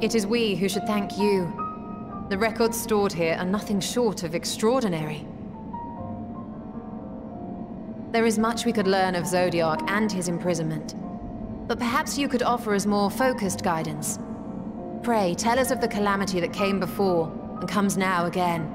It is we who should thank you. The records stored here are nothing short of extraordinary. There is much we could learn of Zodiark and his imprisonment, but perhaps you could offer us more focused guidance. Pray, tell us of the calamity that came before and comes now again.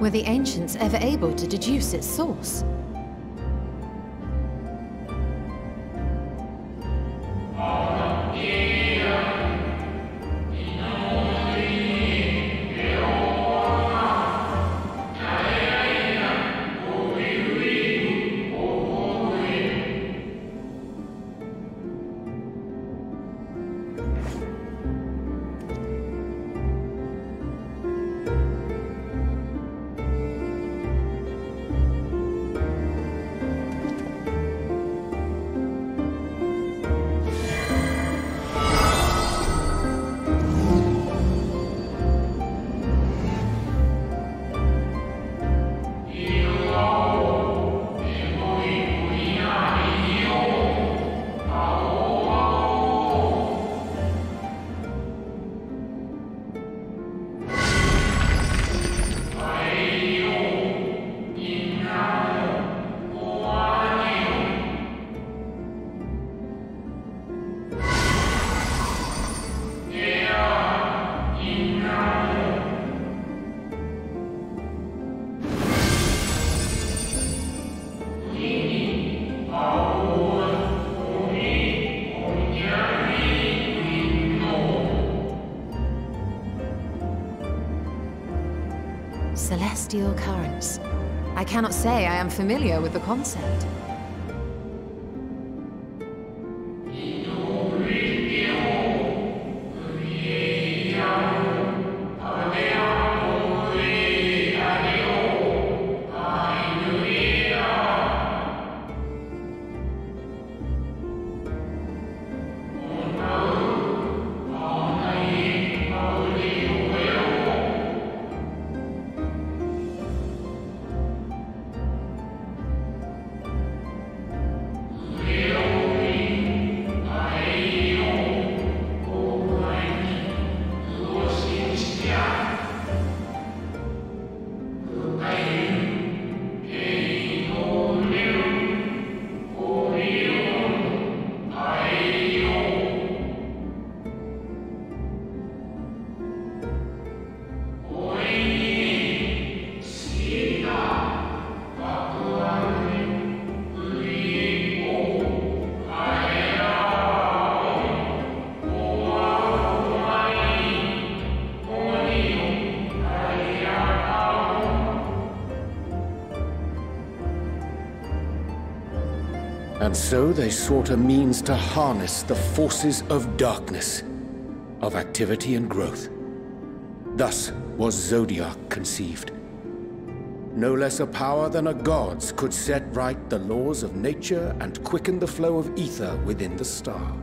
Were the ancients ever able to deduce its source? Celestial currents. I cannot say I am familiar with the concept. And so they sought a means to harness the forces of darkness, of activity and growth. Thus was Zodiark conceived. No less a power than a god's could set right the laws of nature and quicken the flow of ether within the star.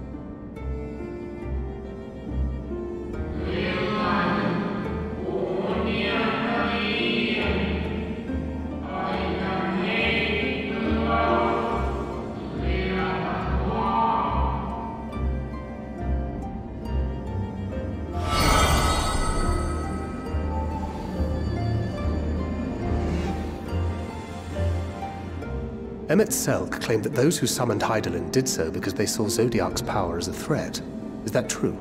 Emmett Selk claimed that those who summoned Hydaelyn did so because they saw Zodiark's power as a threat. Is that true?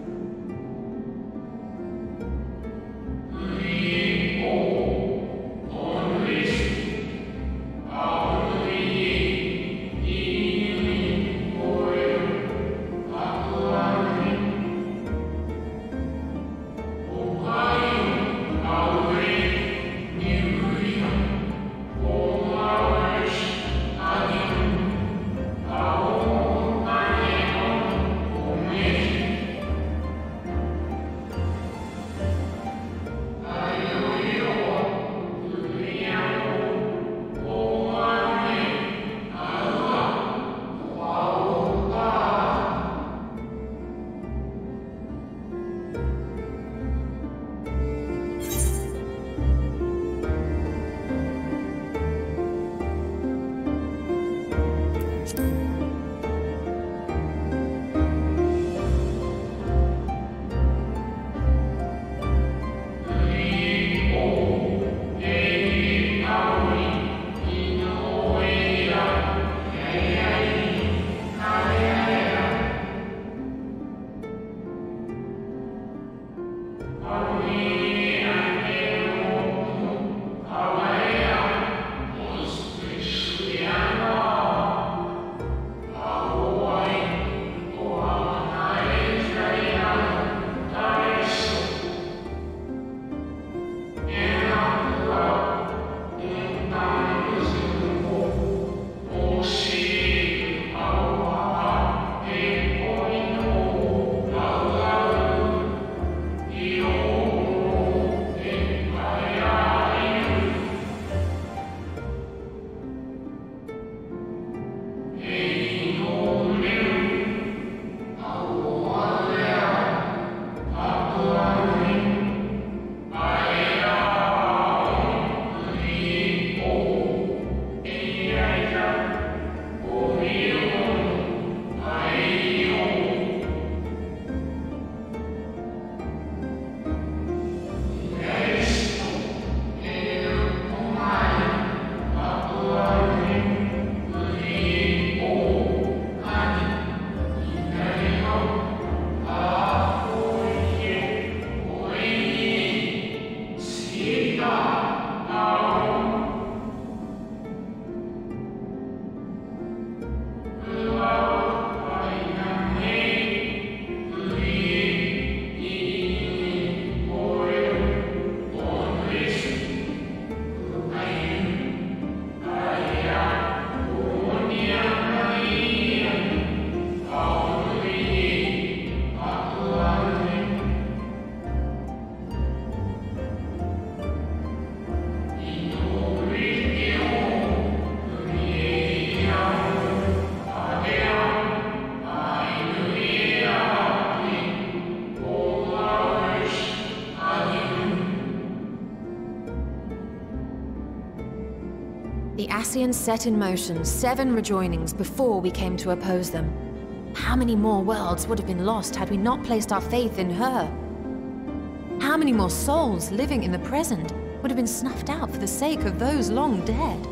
Asians set in motion 7 rejoinings before we came to oppose them. How many more worlds would have been lost had we not placed our faith in her? How many more souls living in the present would have been snuffed out for the sake of those long dead?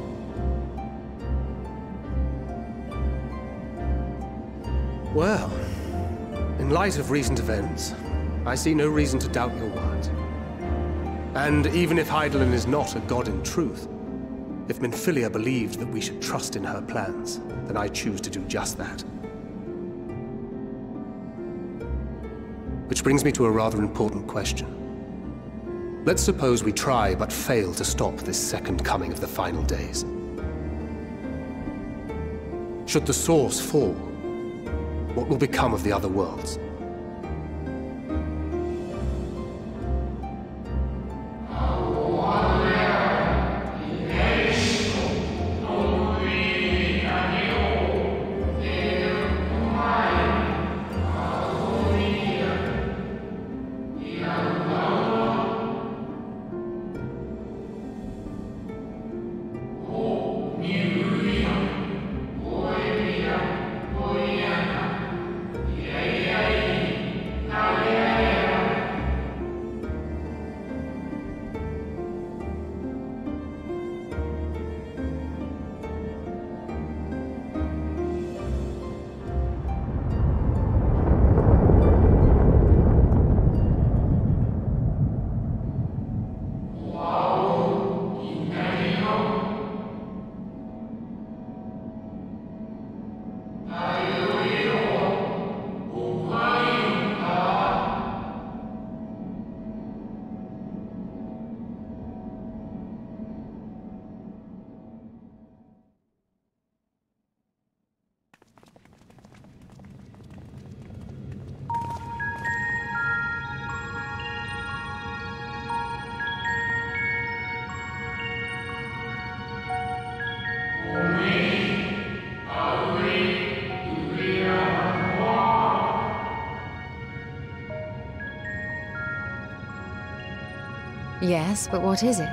Well, in light of recent events, I see no reason to doubt your words. And even if Hydaelyn is not a god in truth, if Minfilia believed that we should trust in her plans, then I choose to do just that. Which brings me to a rather important question. Let's suppose we try but fail to stop this second coming of the final days. Should the source fall, what will become of the other worlds? Yes, but what is it?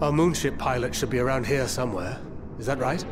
Our moonship pilot should be around here somewhere. Is that right?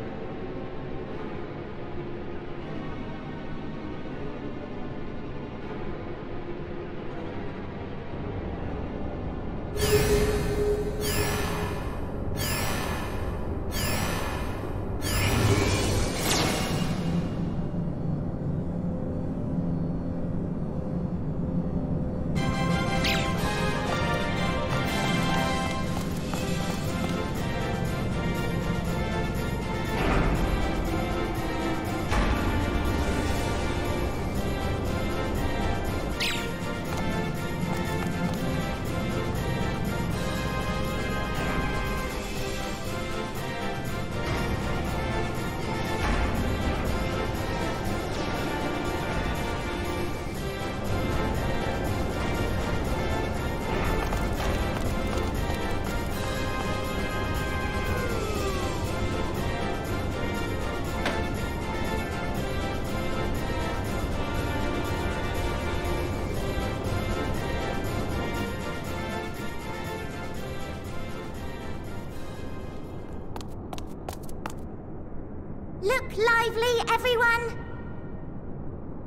Look lively, everyone!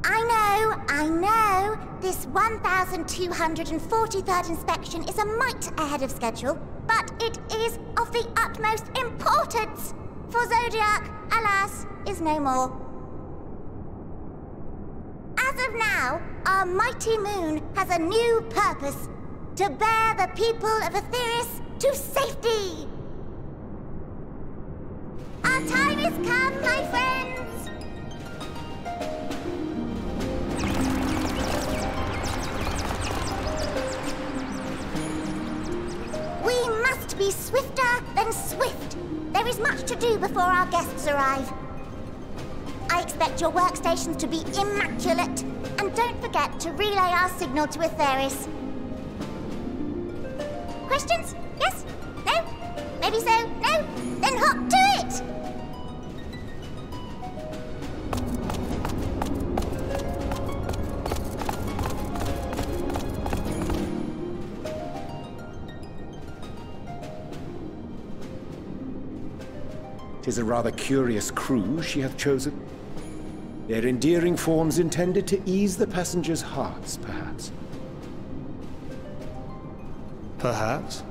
I know, this 1,243rd inspection is a mite ahead of schedule, but it is of the utmost importance, for Zodiark, alas, is no more. As of now, our mighty moon has a new purpose, to bear the people of Etheirys to safety! Our time has come, my friends! We must be swifter than swift. There is much to do before our guests arrive. I expect your workstations to be immaculate. And don't forget to relay our signal to Etheirys. Questions? Yes? No? Maybe so? No? Then hop to it! Tis a rather curious crew she hath chosen. Their endearing forms intended to ease the passengers' hearts, perhaps. Perhaps?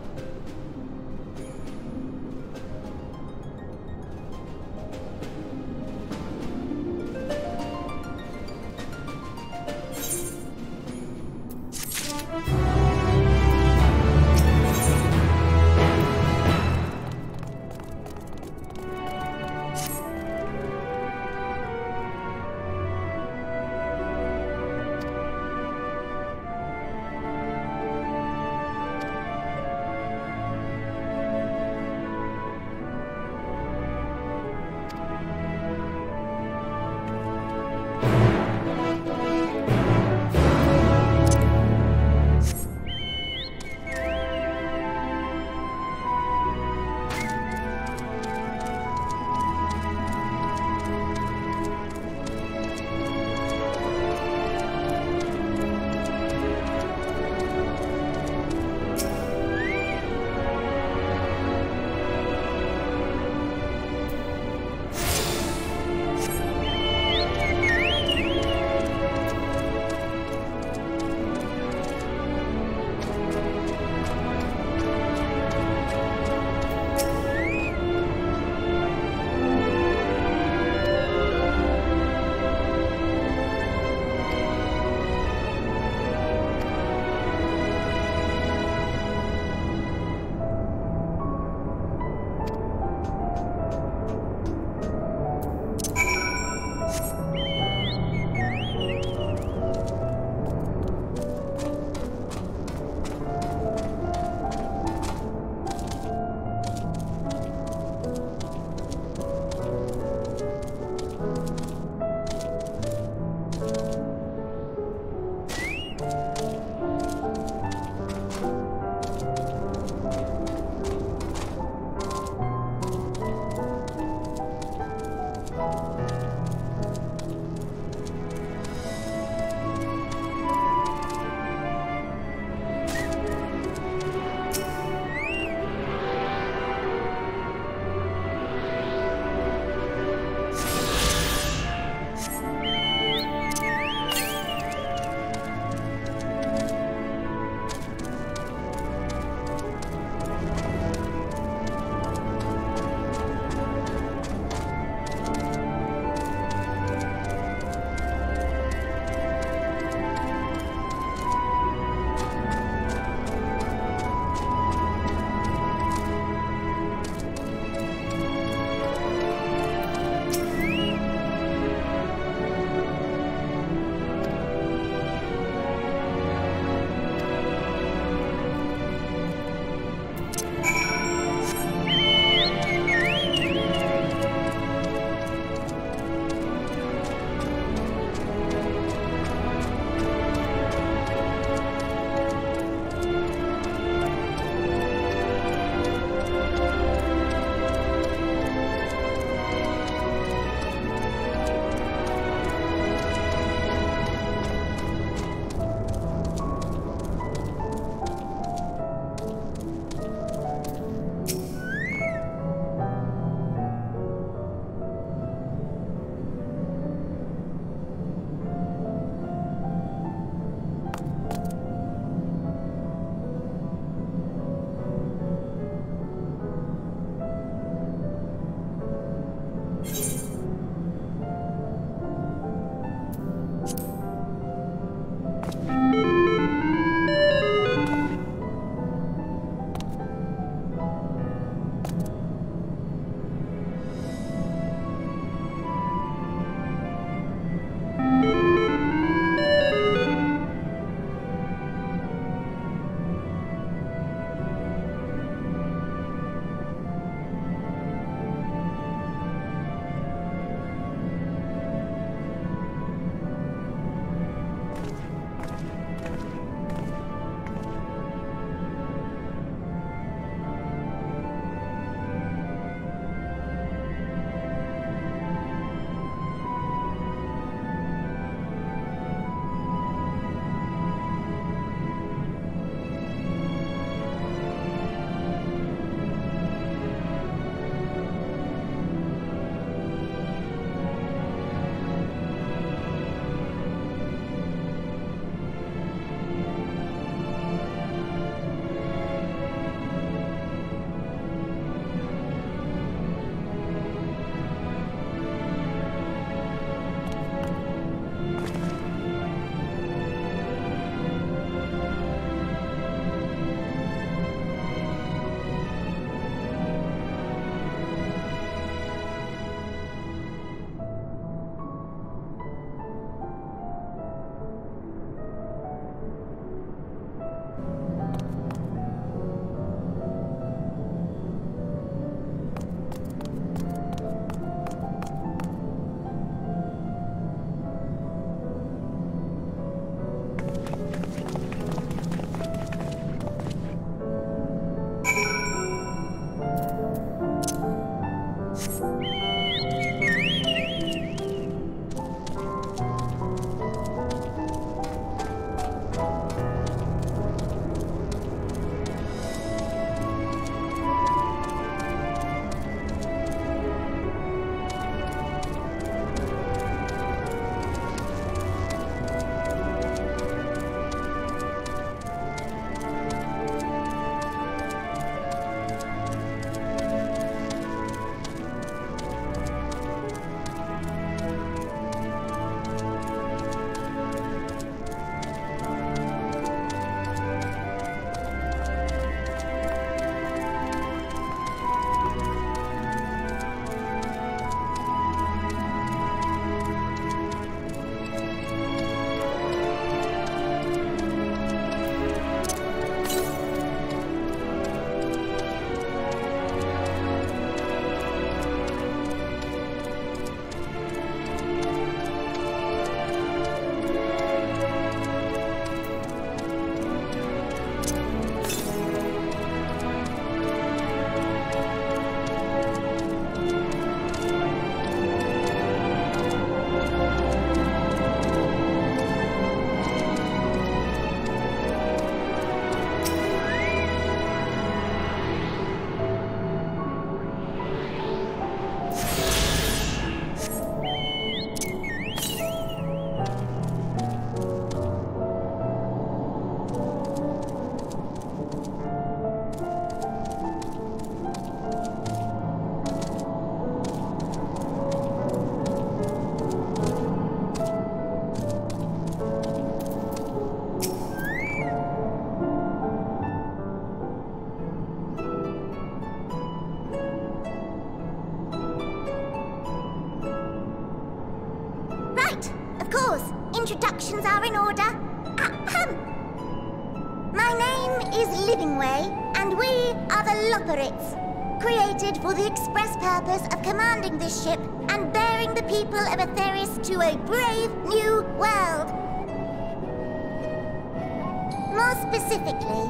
introductions are in order. Ahem. My name is Livingway, and we are the Loperits, created for the express purpose of commanding this ship and bearing the people of Etheirys to a brave new world. More specifically,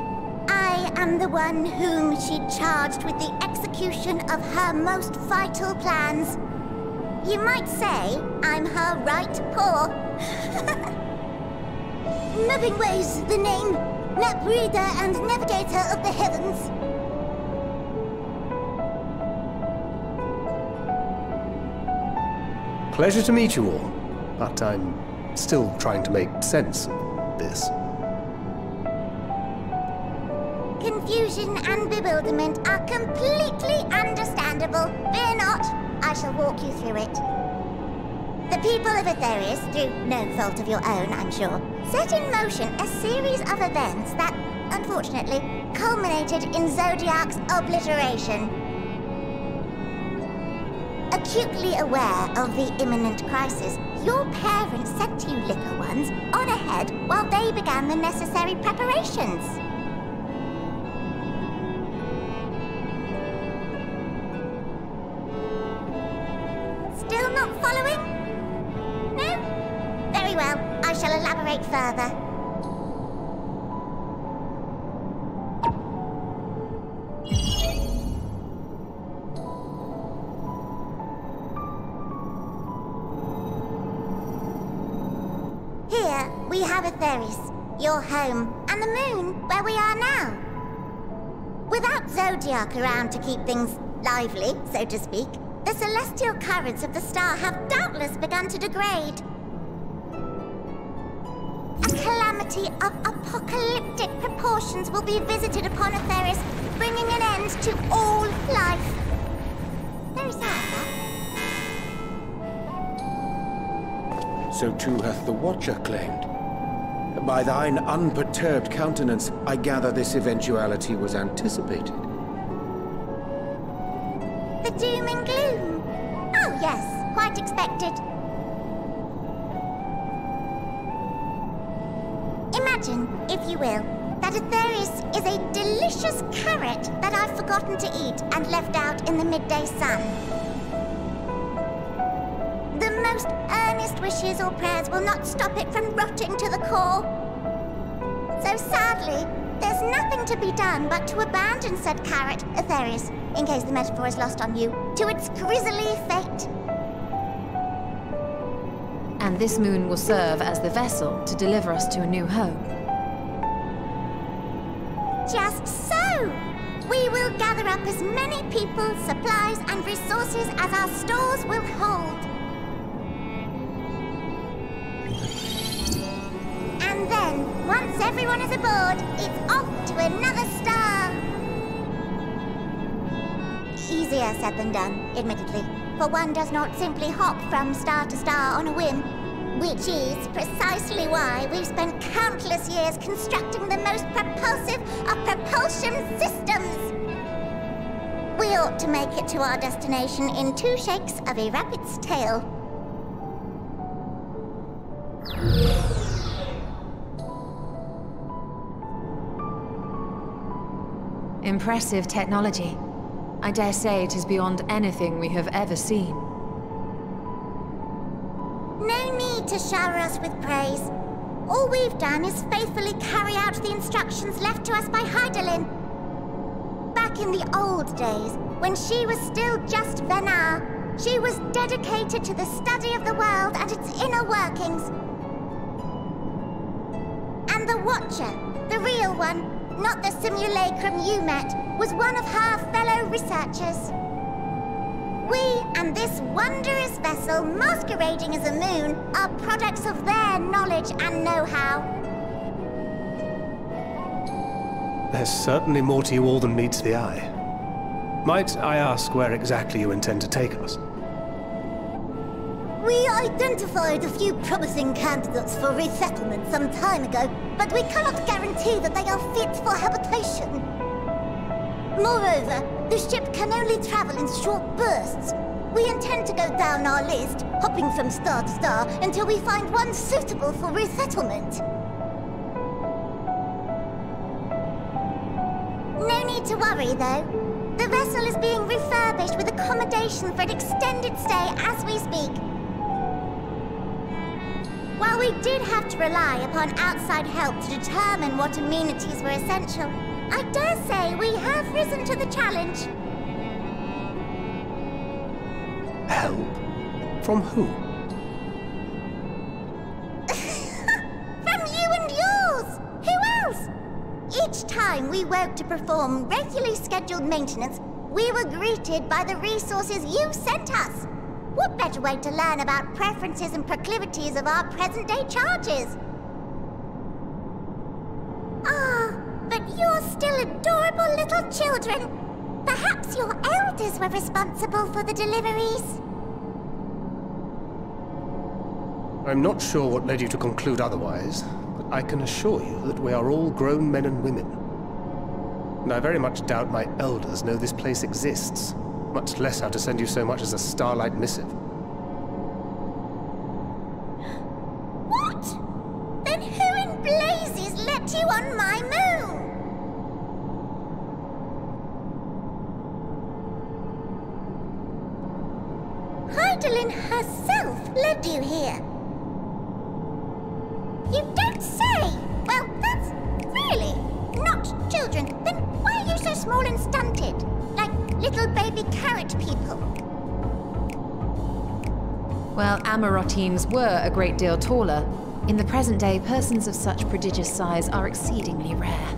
I am the one whom she charged with the execution of her most vital plans. You might say I'm her right paw. Nevinways the name, map reader and navigator of the heavens. Pleasure to meet you all, but I'm still trying to make sense of this. Confusion and bewilderment are completely understandable. Fear not, I shall walk you through it. The people of Etheirys, through no fault of your own, I'm sure, set in motion a series of events that, unfortunately, culminated in Zodiark's obliteration. Acutely aware of the imminent crisis, your parents sent you little ones on ahead while they began the necessary preparations. Still not following? No? Very well, I shall elaborate further. Here we have Etheirys, your home, and the moon where we are now. Without Zodiark around to keep things lively, so to speak, the celestial currents of the star have doubtless begun to degrade. A calamity of apocalyptic proportions will be visited upon Etheirys, bringing an end to all life. Very sad, that. So too hath the Watcher claimed. By thine unperturbed countenance, I gather this eventuality was anticipated. The doom and gloom. Oh yes, quite expected. Imagine, if you will, that Etheirys is a delicious carrot that I've forgotten to eat and left out in the midday sun. The most earnest wishes or prayers will not stop it from rotting to the core. So sadly, there's nothing to be done but to abandon said carrot, Etheirys, in case the metaphor is lost on you, to its grisly fate. And this moon will serve as the vessel to deliver us to a new home. Just so! We will gather up as many people, supplies, and resources as our stores will hold. And then, once everyone is aboard, it's off to another star! Easier said than done, admittedly, for one does not simply hop from star to star on a whim, which is precisely why we've spent countless years constructing the most propulsive of propulsion systems. We ought to make it to our destination in 2 shakes of a rabbit's tail. Impressive technology. I dare say it is beyond anything we have ever seen. No need to shower us with praise. All we've done is faithfully carry out the instructions left to us by Hydaelyn. Back in the old days, when she was still just Venat, she was dedicated to the study of the world and its inner workings. And the Watcher, the real one, not the simulacrum you met, was one of her fellow researchers. We and this wondrous vessel masquerading as a moon are products of their knowledge and know-how. There's certainly more to you all than meets the eye. Might I ask where exactly you intend to take us? We identified a few promising candidates for resettlement some time ago, but we cannot guarantee that they are fit for habitation. Moreover, the ship can only travel in short bursts, We intend to go down our list, hopping from star to star, until we find one suitable for resettlement. No need to worry, though. The vessel is being refurbished with accommodation for an extended stay as we speak. While we did have to rely upon outside help to determine what amenities were essential, I dare say we have risen to the challenge. Help? From who? From you and yours! Who else? Each time we woke to perform regularly scheduled maintenance, we were greeted by the resources you sent us. What better way to learn about preferences and proclivities of our present-day charges? Ah, but you're still adorable little children. Perhaps your elders were responsible for the deliveries. I'm not sure what led you to conclude otherwise, but I can assure you that we are all grown men and women. And I very much doubt my elders know this place exists. Much less how to send you so much as a starlight missive. What? Then who in blazes let you on my moon? Hydaelyn herself led you here. You don't say! Well, that's really not children. Then why are you so small and stunted? Little baby carrot people. Well, Amarotines were a great deal taller. In the present day, persons of such prodigious size are exceedingly rare.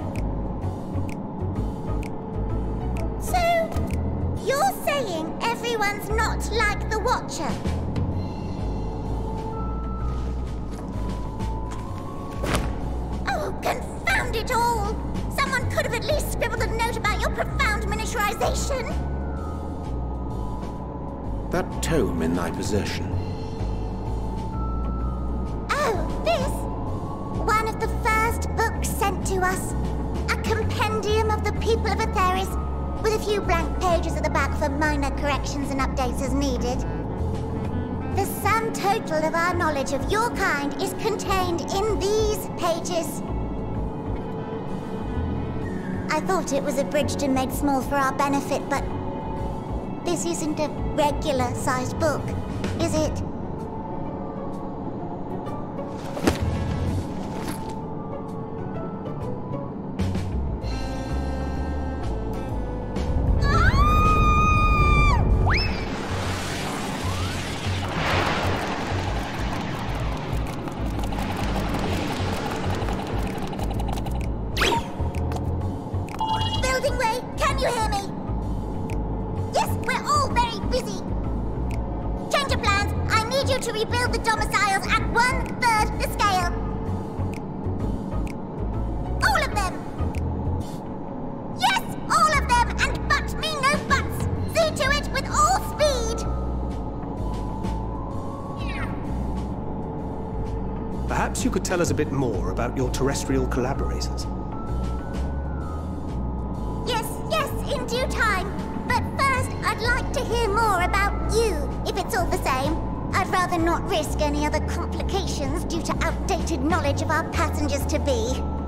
So, you're saying everyone's not like the Watcher? Oh, confound it all! Someone could have at least scribbled a note about your profound miniaturization. That tome in thy possession. Oh, this? One of the first books sent to us. A compendium of the people of Etheirys, with a few blank pages at the back for minor corrections and updates as needed. The sum total of our knowledge of your kind is contained in these pages. I thought it was abridged and made small for our benefit, but this isn't a regular-sized book, is it? Tell us a bit more about your terrestrial collaborators. Yes, in due time. But first, I'd like to hear more about you, if it's all the same. I'd rather not risk any other complications due to outdated knowledge of our passengers-to-be.